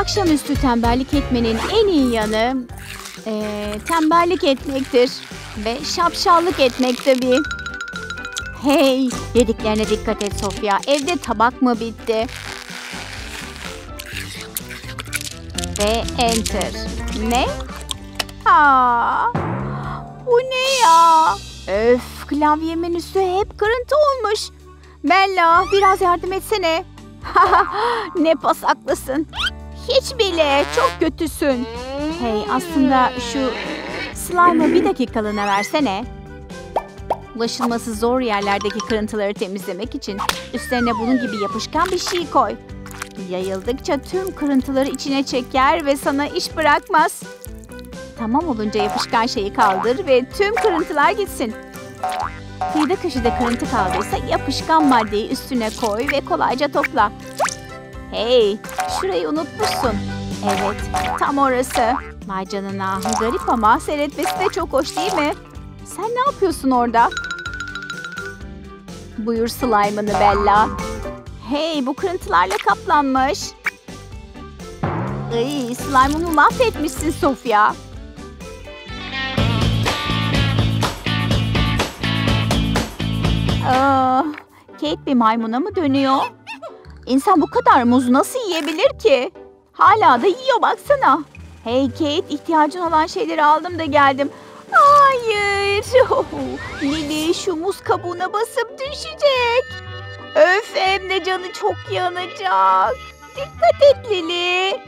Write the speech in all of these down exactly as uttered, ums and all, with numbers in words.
Akşamüstü tembellik etmenin en iyi yanı e, tembellik etmektir ve şapşallık etmek tabii. Hey, yediklerine dikkat et Sofya. Evde tabak mı bitti? Ve enter. Ne? Aa, bu ne ya? Öf, klavyemin üstü hep kırıntı olmuş. Bella, biraz yardım etsene. Ne pasaklısın. Hiç bile, çok kötüsün. Hey, aslında şu slime'ı bir dakikalığına versene. Ulaşılması zor yerlerdeki kırıntıları temizlemek için üstlerine bunun gibi yapışkan bir şey koy. Yayıldıkça tüm kırıntıları içine çeker ve sana iş bırakmaz. Tamam olunca yapışkan şeyi kaldır ve tüm kırıntılar gitsin. Kıyıda köşede kırıntı kaldıysa yapışkan maddeyi üstüne koy ve kolayca topla. Hey, şurayı unutmuşsun. Evet, tam orası. Vay canına, garip ama seyretmesi de çok hoş değil mi? Sen ne yapıyorsun orada? Buyur slime'ını Bella. Hey, bu kırıntılarla kaplanmış. Ay, slime'ımı mahvetmişsin Sofya. Aa, Kate bir maymuna mı dönüyor? İnsan bu kadar muzu nasıl yiyebilir ki? Hala da yiyor, baksana. Hey Kate, ihtiyacın olan şeyleri aldım da geldim. Hayır. Oh, Lili şu muz kabuğuna basıp düşecek. Öf, hem de canı çok yanacak. Dikkat et Lili.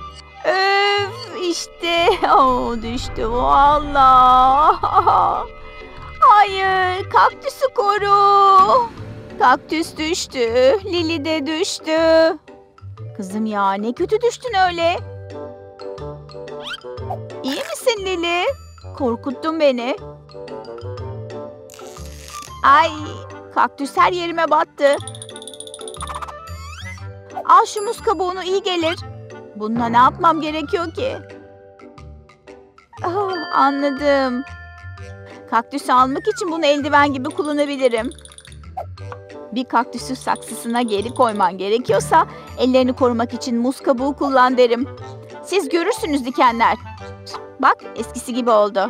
Öf, işte. Oh, düştü valla. Hayır, kaktüsü koru. Kaktüs düştü. Lili de düştü. Kızım ya, ne kötü düştün öyle. İyi misin Lili? Korkuttun beni. Ay, kaktüs her yerime battı. Al şu muz kabuğunu, iyi gelir. Bununla ne yapmam gerekiyor ki? Oh, anladım. Kaktüsü almak için bunu eldiven gibi kullanabilirim. Bir kaktüsü saksısına geri koyman gerekiyorsa ellerini korumak için muz kabuğu kullan derim. Siz görürsünüz dikenler. Bak, eskisi gibi oldu.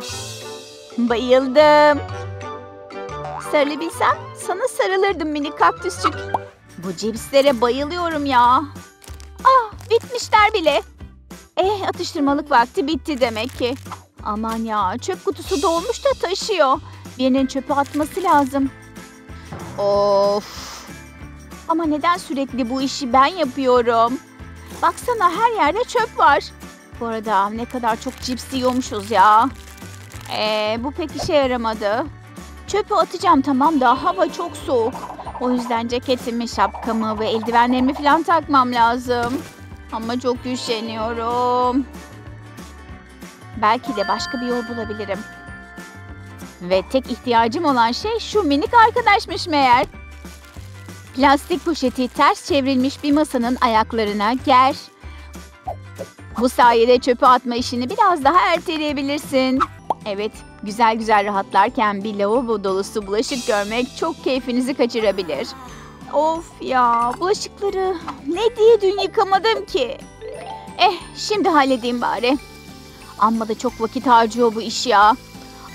Bayıldım. Sarılabilsem sana sarılırdım mini kaktüsçük. Bu cipslere bayılıyorum ya. Ah, bitmişler bile. Eh, atıştırmalık vakti bitti demek ki. Aman ya, çöp kutusu dolmuş da taşıyor. Birinin çöpü atması lazım. Of. Ama neden sürekli bu işi ben yapıyorum? Baksana, her yerde çöp var. Bu arada ne kadar çok cips yiyormuşuz ya. Ee, bu pek işe yaramadı. Çöpü atacağım tamam da hava çok soğuk. O yüzden ceketimi, şapkamı ve eldivenlerimi falan takmam lazım. Ama çok üşeniyorum. Belki de başka bir yol bulabilirim. Ve tek ihtiyacım olan şey şu minik arkadaşmış meğer. Plastik poşeti ters çevrilmiş bir masanın ayaklarına ger. Bu sayede çöpü atma işini biraz daha erteleyebilirsin. Evet, güzel güzel rahatlarken bir lavabo dolusu bulaşık görmek çok keyfinizi kaçırabilir. Of ya, bulaşıkları ne diye dün yıkamadım ki? Eh, şimdi halledeyim bari. Amma da çok vakit harcıyor bu iş ya.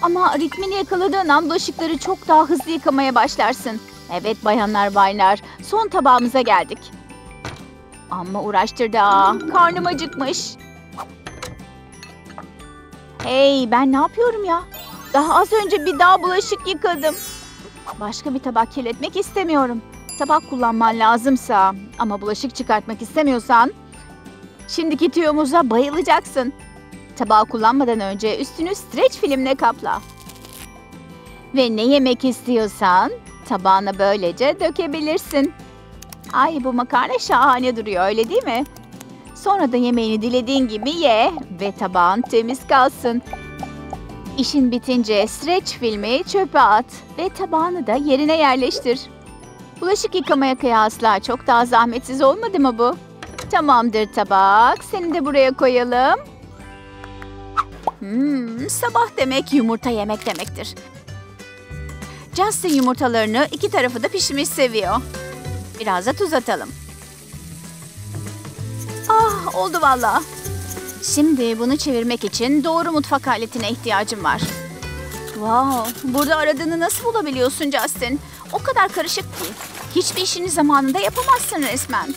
Ama ritmini yakaladığın an bulaşıkları çok daha hızlı yıkamaya başlarsın. Evet bayanlar baylar, son tabağımıza geldik. Amma uğraştırdı ha. Karnım acıkmış. Hey, ben ne yapıyorum ya? Daha az önce bir daha bulaşık yıkadım. Başka bir tabak kirletmek istemiyorum. Tabak kullanman lazımsa ama bulaşık çıkartmak istemiyorsan şimdiki tüyomuza bayılacaksın. Tabağı kullanmadan önce üstünü streç filmle kapla. Ve ne yemek istiyorsan tabağına böylece dökebilirsin. Ay, bu makarna şahane duruyor, öyle değil mi? Sonra da yemeğini dilediğin gibi ye ve tabağın temiz kalsın. İşin bitince streç filmi çöpe at ve tabağını da yerine yerleştir. Bulaşık yıkamaya kıyasla çok daha zahmetsiz olmadı mı bu? Tamamdır tabak, seni de buraya koyalım. Hmm, sabah demek yumurta yemek demektir. Justin yumurtalarını iki tarafı da pişmiş seviyor. Biraz da tuz atalım. Ah, oldu vallahi. Şimdi bunu çevirmek için doğru mutfak aletine ihtiyacım var. Wow, burada aradığını nasıl bulabiliyorsun Justin? O kadar karışık ki. Hiçbir işini zamanında yapamazsın resmen.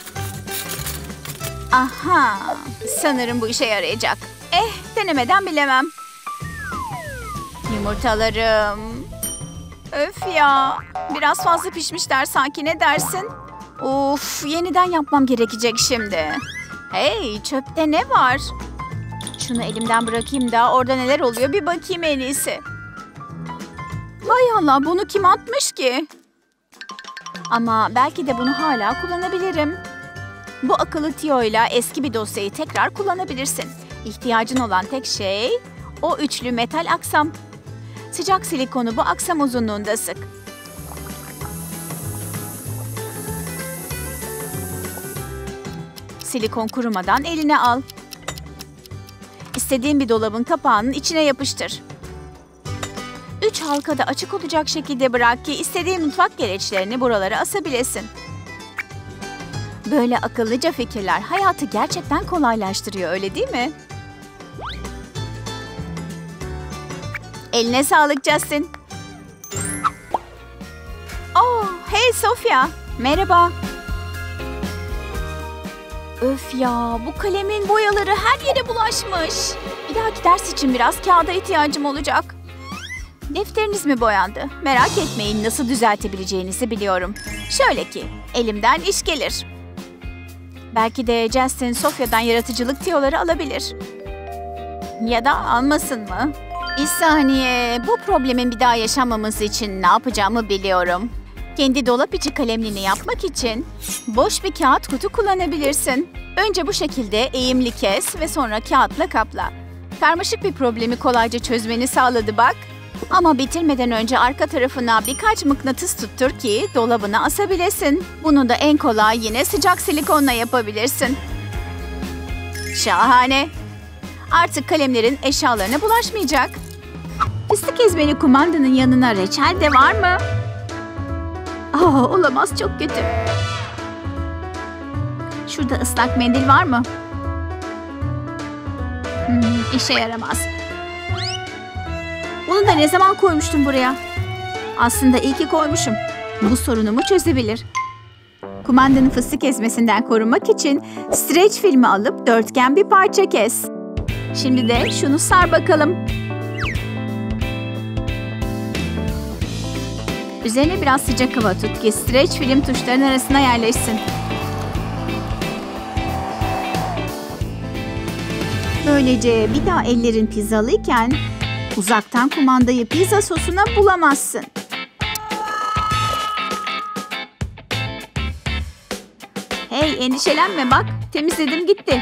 Aha, sanırım bu işe yarayacak. Eh, denemeden bilemem. Yumurtalarım. Öf ya, biraz fazla pişmişler sanki, ne dersin? Of, yeniden yapmam gerekecek şimdi. Hey, çöpte ne var? Şunu elimden bırakayım da orada neler oluyor bir bakayım en iyisi. Vay Allah, bunu kim atmış ki? Ama belki de bunu hala kullanabilirim. Bu akıllı tiyoyla eski bir dosyayı tekrar kullanabilirsin. İhtiyacın olan tek şey o üçlü metal aksam. Sıcak silikonu bu aksam uzunluğunda sık. Silikon kurumadan eline al. İstediğin bir dolabın kapağının içine yapıştır. Üç halkada açık olacak şekilde bırak ki istediğin mutfak gereçlerini buralara asabilesin. Böyle akıllıca fikirler hayatı gerçekten kolaylaştırıyor, öyle değil mi? Eline sağlık Justin. Oh, hey Sofia. Merhaba. Öf ya, bu kalemin boyaları her yere bulaşmış. Bir dahaki ders için biraz kağıda ihtiyacım olacak. Defteriniz mi boyandı? Merak etmeyin, nasıl düzeltebileceğinizi biliyorum. Şöyle ki, elimden iş gelir. Belki de Justin Sofia'dan yaratıcılık tiyoları alabilir. Ya da almasın mı? Bir saniye, bu problemin bir daha yaşanmaması için ne yapacağımı biliyorum. Kendi dolap içi kalemliğini yapmak için boş bir kağıt kutu kullanabilirsin. Önce bu şekilde eğimli kes ve sonra kağıtla kapla. Karmaşık bir problemi kolayca çözmeni sağladı bak. Ama bitirmeden önce arka tarafına birkaç mıknatıs tuttur ki dolabına asabilesin. Bunu da en kolay yine sıcak silikonla yapabilirsin. Şahane! Artık kalemlerin eşyalarına bulaşmayacak. Fıstık ezmeli kumandanın yanına reçel de var mı? Aa, olamaz, çok kötü. Şurada ıslak mendil var mı? Hmm, işe yaramaz. Onu da ne zaman koymuştum buraya? Aslında iyi ki koymuşum. Bu sorunumu çözebilir. Kumandanın fıstık ezmesinden korunmak için streç filmi alıp dörtgen bir parça kes. Şimdi de şunu sar bakalım. Üzerine biraz sıcak hava tut ki streç film tuşların arasına yerleşsin. Böylece bir daha ellerin pizzalıyken uzaktan kumandayı pizza sosuna bulamazsın. Hey, endişelenme bak, temizledim gitti.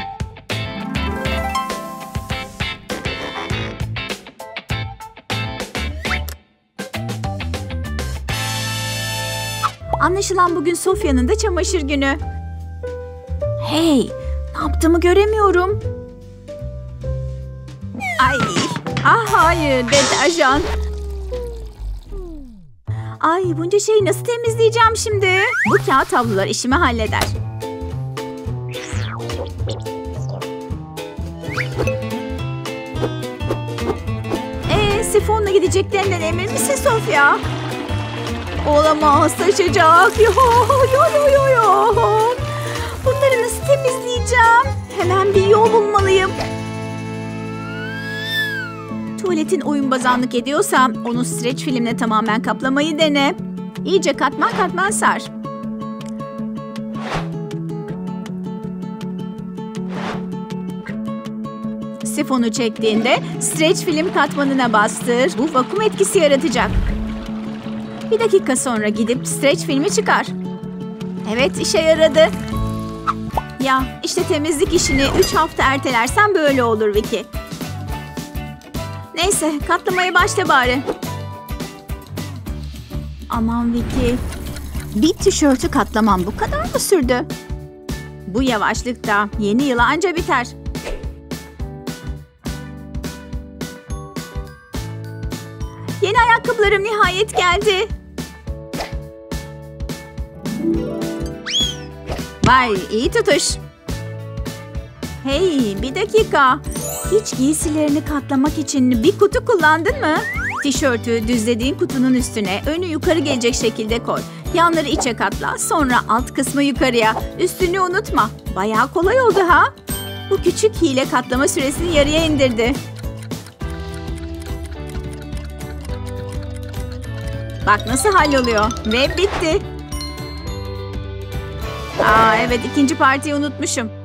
Anlaşılan bugün Sofia'nın da çamaşır günü. Hey, ne yaptığımı göremiyorum. Ay, ah hayır, deterjan. Ay, bunca şeyi nasıl temizleyeceğim şimdi? Bu kağıt havlular işimi halleder. Ee, sifonla gideceklerinden emin misin Sofia? Olamaz, taşacak. Yo, yo, yo, yo. Bunları nasıl temizleyeceğim? Hemen bir yol bulmalıyım. Tuvaletin oyunbazanlık ediyorsa onu streç filmle tamamen kaplamayı dene. İyice katman katman sar. Sifonu çektiğinde streç film katmanına bastır. Bu vakum etkisi yaratacak. Bir dakika sonra gidip streç filmi çıkar. Evet, işe yaradı. Ya işte temizlik işini üç hafta ertelersen böyle olur Vicky. Neyse, katlamaya başla bari. Aman Vicky. Bir tişörtü katlamam bu kadar mı sürdü? Bu yavaşlıkta yeni yıla anca biter. Yeni ayakkabılarım nihayet geldi. Vay, iyi tutuş. Hey, bir dakika. Hiç giysilerini katlamak için bir kutu kullandın mı? Tişörtü düzlediğin kutunun üstüne önü yukarı gelecek şekilde koy. Yanları içe katla, sonra alt kısmı yukarıya. Üstünü unutma. Bayağı kolay oldu ha? Bu küçük hile katlama süresini yarıya indirdi. Bak nasıl halloluyor. Ve bitti. Aa evet, ikinci partiyi unutmuşum.